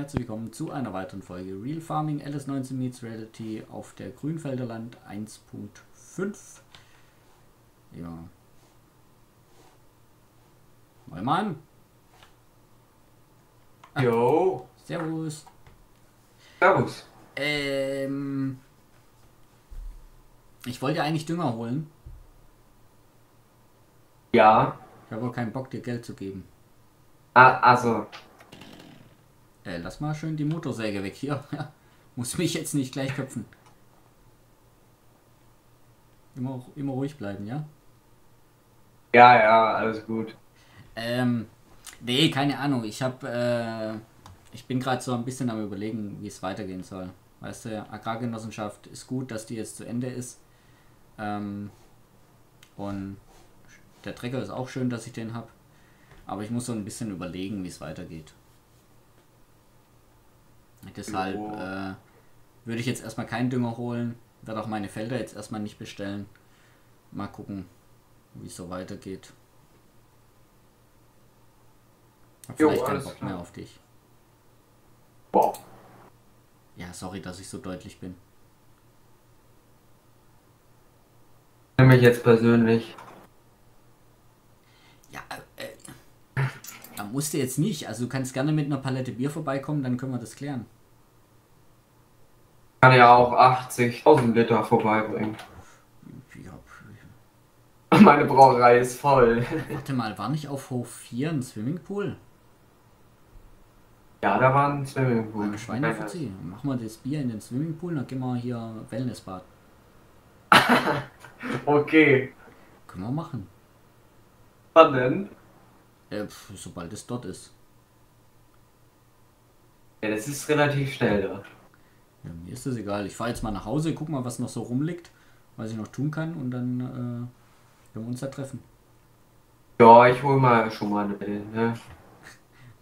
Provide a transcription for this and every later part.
herzlich willkommen zu einer weiteren Folge Real Farming LS19 meets Reality auf der Grünfelderland 1.5. Ja. Neumann. Jo. Servus. Servus. Ich wollte eigentlich Dünger holen. Ja. Ich habe aber keinen Bock, dir Geld zu geben. Ah, also. Lass mal schön die Motorsäge weg hier. Ja, muss mich jetzt nicht gleich köpfen. Immer ruhig bleiben, ja? Ja, alles gut. Nee, keine Ahnung. Ich bin gerade so ein bisschen am Überlegen, wie es weitergehen soll. Weißt du, Agrargenossenschaft ist gut, dass die jetzt zu Ende ist. Und der Trecker ist auch schön, dass ich den habe. Aber ich muss so ein bisschen überlegen, wie es weitergeht. Deshalb würde ich jetzt erstmal keinen Dünger holen, werde auch meine Felder jetzt erstmal nicht bestellen. Mal gucken, wie es so weitergeht. Hab vielleicht keinen Bock mehr auf dich. Boah. Ja, sorry, dass ich so deutlich bin. Für mich jetzt persönlich. Ja, musste jetzt nicht. Also du kannst gerne mit einer Palette Bier vorbeikommen, dann können wir das klären. Ich kann ja auch 80.000 Liter vorbeibringen. Ja. Meine Brauerei ist voll. Warte mal, war nicht auf Hof 4 ein Swimmingpool? Ja, da war ein Swimmingpool. Schweineverzieh. Machen wir das Bier in den Swimmingpool, dann gehen wir hier Wellnessbad. Okay. Können wir machen. Wann denn? Sobald es dort ist. Ja, das ist relativ schnell da. Ja, mir ist das egal. Ich fahre jetzt mal nach Hause, guck mal, was noch so rumliegt, was ich noch tun kann, und dann können wir uns da treffen. Ja, ich hole mal schon mal eine Welle, ne?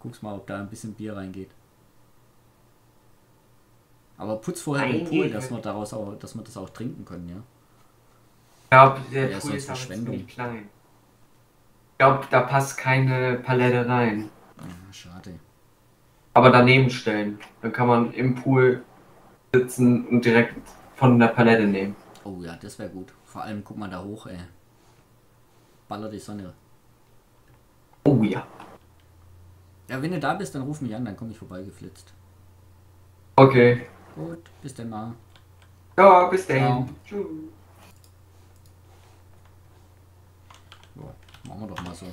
Guck's mal, ob da ein bisschen Bier reingeht. Aber putz vorher den Pool, dass wir daraus auch, dass wir das auch trinken können, ja? Ja, der Pool ist aber ziemlich klein. Ich glaube, da passt keine Palette rein. Ja, schade. Aber daneben stellen. Dann kann man im Pool sitzen und direkt von der Palette nehmen. Oh ja, das wäre gut. Vor allem, guck mal da hoch, ey. Baller die Sonne. Oh ja. Ja, wenn du da bist, dann ruf mich an, dann komme ich vorbeigeflitzt. Okay. Gut, bis dann mal. Ja, bis dann. Tschüss. Machen wir doch mal so.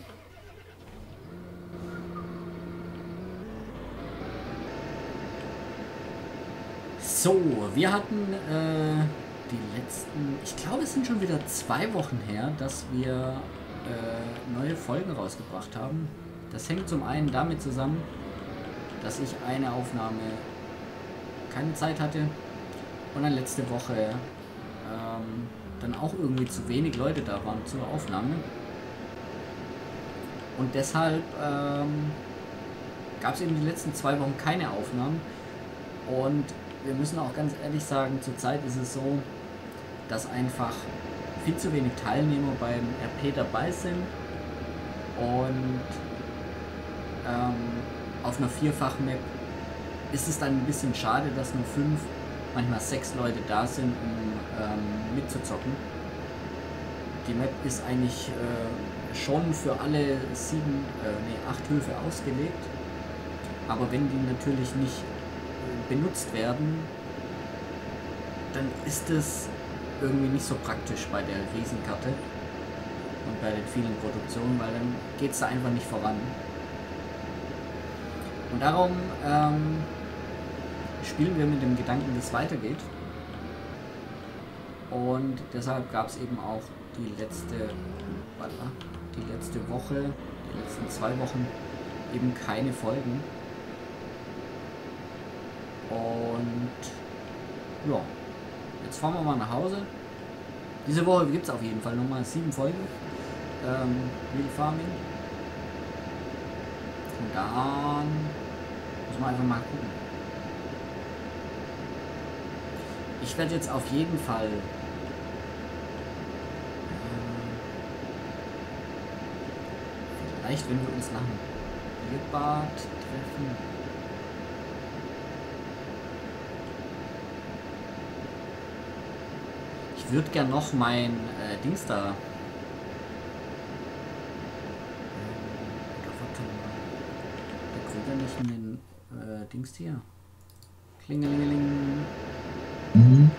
So, wir hatten die letzten, ich glaube, es sind schon wieder 2 Wochen her, dass wir neue Folgen rausgebracht haben. Das hängt zum einen damit zusammen, dass ich eine Aufnahme keine Zeit hatte und dann letzte Woche dann auch irgendwie zu wenig Leute da waren zur Aufnahme. Und deshalb gab es eben die letzten 2 Wochen keine Aufnahmen. Und wir müssen auch ganz ehrlich sagen, zurzeit ist es so, dass einfach viel zu wenig Teilnehmer beim RP dabei sind. Und auf einer 4-fach-Map ist es dann ein bisschen schade, dass nur 5, manchmal 6 Leute da sind, um mitzuzocken. Die Map ist eigentlich schon für alle 8 Höfe ausgelegt, aber wenn die natürlich nicht benutzt werden, dann ist es irgendwie nicht so praktisch bei der Riesenkarte und bei den vielen Produktionen, weil dann geht es da einfach nicht voran. Und darum spielen wir mit dem Gedanken, wie es weitergeht. Und deshalb gab es eben auch die letzten 2 Wochen eben keine Folgen. Und ja, jetzt fahren wir mal nach Hause. Diese Woche gibt es auf jeden Fall nochmal 7 Folgen Real Farming. Und dann muss man einfach mal gucken. Ich werde jetzt auf jeden Fall vielleicht, wenn wir uns nach dem Bierbad treffen, Ich würde gern noch mein Dings da. Der Krüger nicht in den Dings hier. Klingelingeling. Mhm.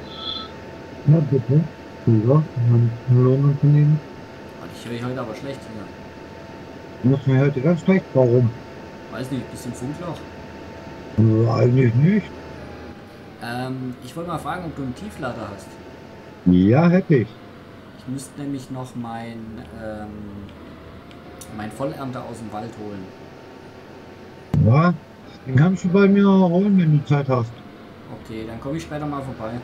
Ja, bitte. Krüger, einen Lohn unternehmen. Ich höre heute aber schlecht hier. Das mir heute ganz schlecht. Warum? Weiß nicht, bisschen Funkloch. Ja, eigentlich nicht. Ich wollte mal fragen, ob du einen Tieflader hast. Ja, hätte ich. Ich müsste nämlich noch mein Vollernter aus dem Wald holen. Ja, den kannst du bei mir holen, wenn du Zeit hast. Okay, dann komme ich später mal vorbei.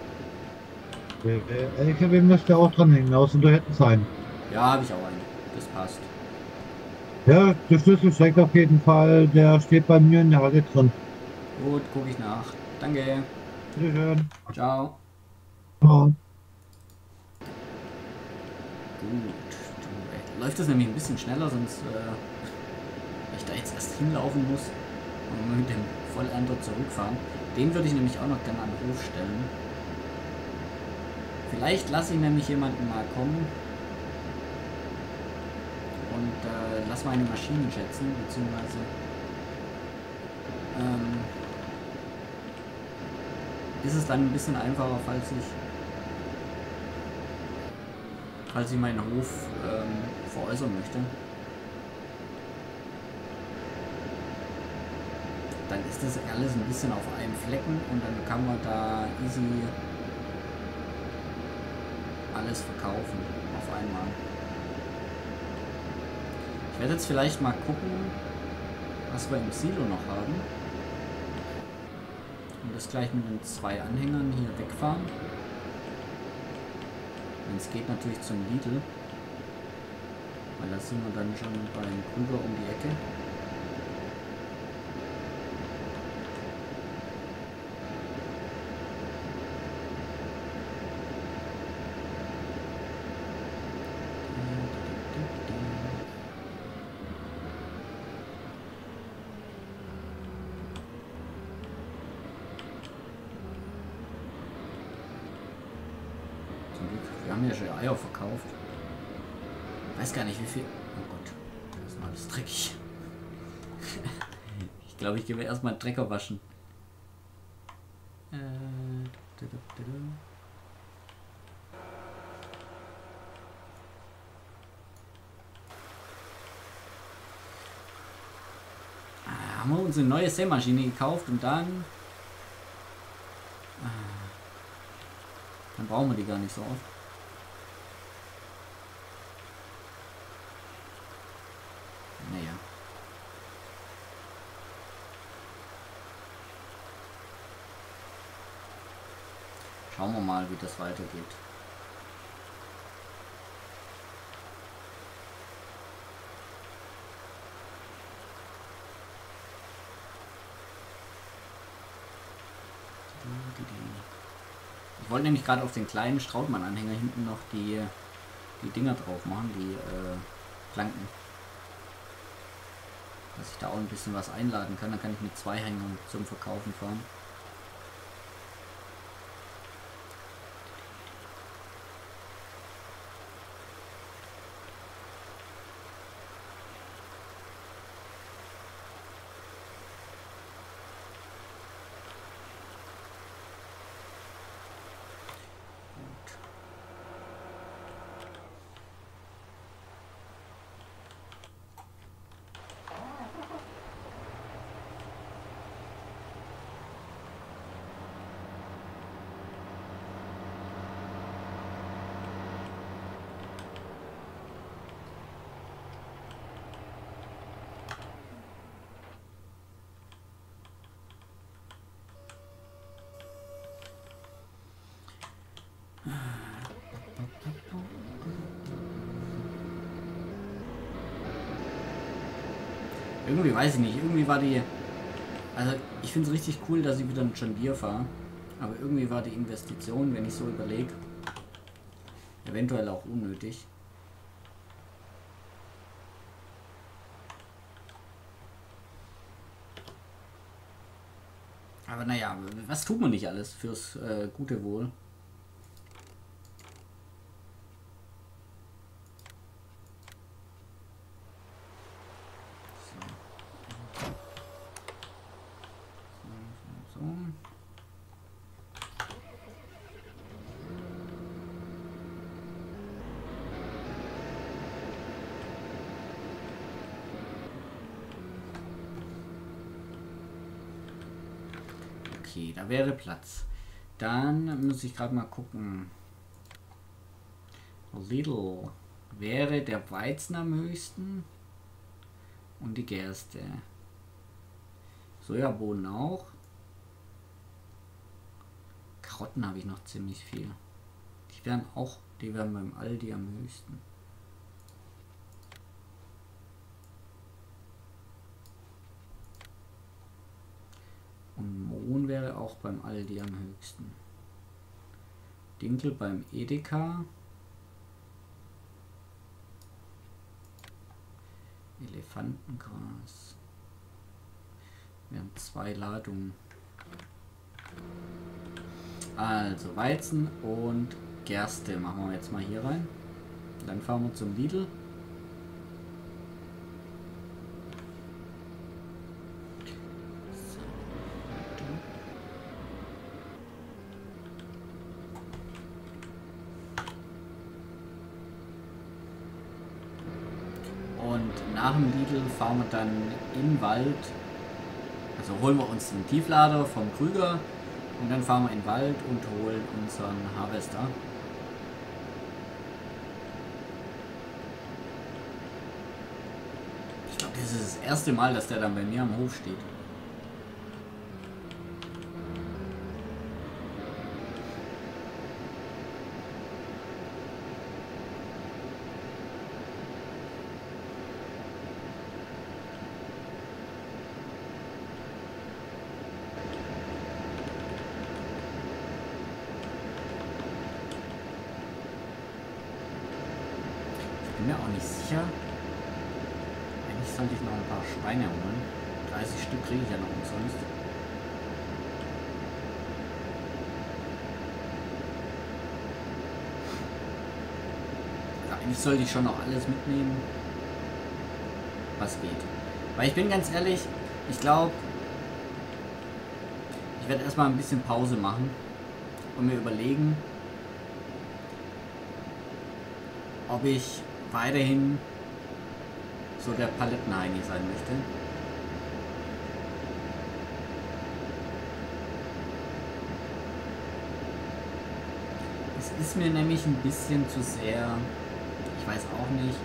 Der LKW müsste auch dranhängen, außer du hättest einen. Ja, habe ich auch einen. Das passt. Ja, der Schlüssel steckt auf jeden Fall. Der steht bei mir in der Halle drin. Gut, gucke ich nach. Danke. Bitte schön. Ciao. Ciao. Gut. Läuft das nämlich ein bisschen schneller, sonst ich da jetzt erst hinlaufen muss und mit dem Vollender zurückfahren. Den würde ich nämlich auch noch gerne an den Hof stellen. Vielleicht lasse ich nämlich jemanden mal kommen und lass meine Maschinen schätzen, beziehungsweise ist es dann ein bisschen einfacher, falls ich meinen Hof veräußern möchte. Dann ist das alles ein bisschen auf einem Flecken und dann kann man da easy alles verkaufen auf einmal. Ich werde jetzt vielleicht mal gucken, was wir im Silo noch haben. Und das gleich mit den 2 Anhängern hier wegfahren. Wenn es geht, natürlich zum Lidl. Weil da sind wir dann schon beim Krüger um die Ecke. Wir haben ja schon Eier verkauft. Ich weiß gar nicht, wie viel. Oh Gott, das ist alles dreckig. Ich glaube, ich gehe mir erstmal einen Trecker waschen. Haben wir unsere neue Sämaschine gekauft und dann. Dann brauchen wir die gar nicht so oft. Naja. Schauen wir mal, wie das weitergeht. Ich wollte nämlich gerade auf den kleinen Strautmann-Anhänger hinten noch die Dinger drauf machen, die Planken. Dass ich da auch ein bisschen was einladen kann, dann kann ich mit 2 Hängern zum Verkaufen fahren. Irgendwie weiß ich nicht, irgendwie war die. Also ich finde es richtig cool, dass ich wieder mit John Deere fahre. Aber irgendwie war die Investition, wenn ich so überlege, eventuell auch unnötig. Aber naja, was tut man nicht alles fürs gute Wohl? Okay, da wäre Platz. Dann muss ich gerade mal gucken. Lidl. Wäre der Weizen am höchsten und die Gerste. Sojabohnen auch. Karotten habe ich noch ziemlich viel. Die wären beim Aldi am höchsten. Und Mohn wäre auch beim Aldi am höchsten. Dinkel beim Edeka. Elefantengras. Wir haben 2 Ladungen. Also Weizen und Gerste machen wir jetzt mal hier rein. Dann fahren wir zum Lidl. Und nach dem Lidl fahren wir dann in den Wald. Also holen wir uns den Tieflader vom Krüger und dann fahren wir in den Wald und holen unseren Harvester. Ich glaube, das ist das erste Mal, dass der dann bei mir am Hof steht. Ich bin mir auch nicht sicher. Eigentlich sollte ich noch ein paar Schweine holen. 30 Stück kriege ich ja noch umsonst. Ja, eigentlich sollte ich schon noch alles mitnehmen, was geht. Weil ich bin ganz ehrlich, ich glaube, ich werde erstmal ein bisschen Pause machen und mir überlegen, ob ich weiterhin so der Palettenheini sein möchte. Es ist mir nämlich ein bisschen zu sehr, ich weiß auch nicht,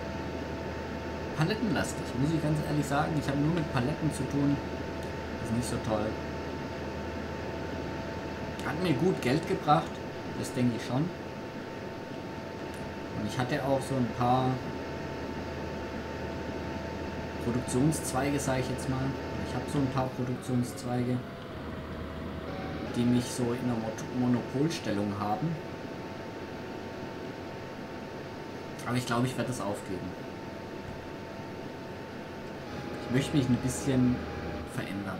palettenlastig, muss ich ganz ehrlich sagen. Ich habe nur mit Paletten zu tun. Das ist nicht so toll. Hat mir gut Geld gebracht, das denke ich schon. Und ich hatte auch so ein paar Produktionszweige, sage ich jetzt mal. Ich habe so ein paar Produktionszweige, die mich so in einer Monopolstellung haben. Aber ich glaube, ich werde das aufgeben. Ich möchte mich ein bisschen verändern.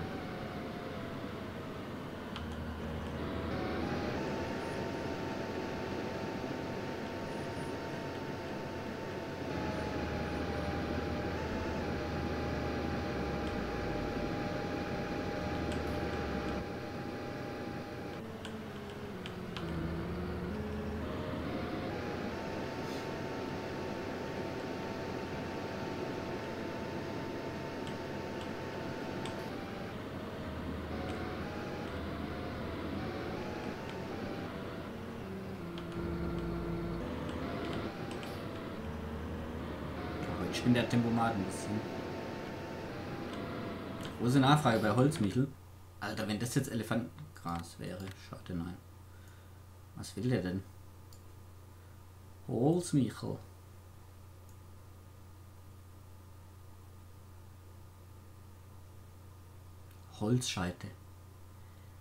Ich bin der Tempomat ein bisschen. Große Nachfrage bei Holzmichel. Alter, wenn das jetzt Elefantengras wäre. Schade, nein. Was will der denn? Holzmichel. Holzscheite.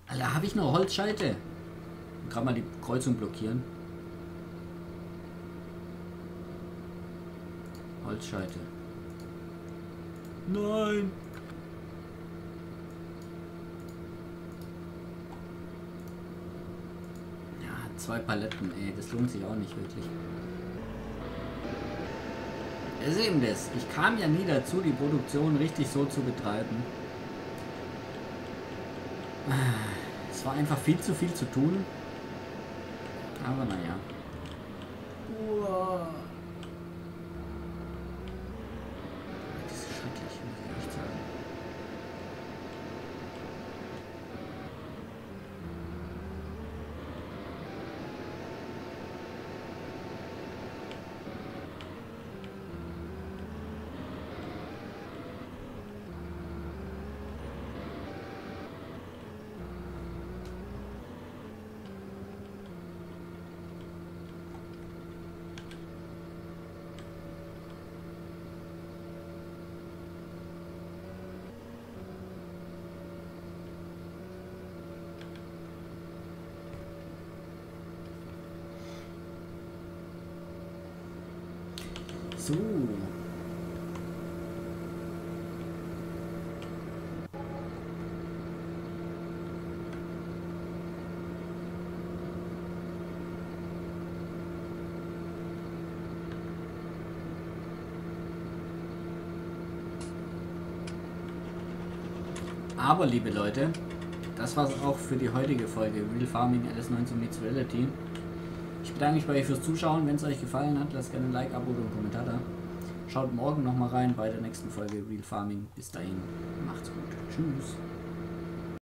Alter, habe ich noch Holzscheite? Gerade mal die Kreuzung blockieren. Holzscheite. Nein! Ja, 2 Paletten, ey. Das lohnt sich auch nicht wirklich. Das ist eben das. Ich kam ja nie dazu, die Produktion richtig so zu betreiben. Es war einfach viel zu tun. Aber naja. Uah. So. Aber liebe Leute, das war's auch für die heutige Folge Real Farming LS19 meets Reality. Ich bedanke mich bei euch fürs Zuschauen. Wenn es euch gefallen hat, lasst gerne ein Like, Abo und einen Kommentar da. Schaut morgen nochmal rein bei der nächsten Folge Real Farming. Bis dahin, macht's gut. Tschüss.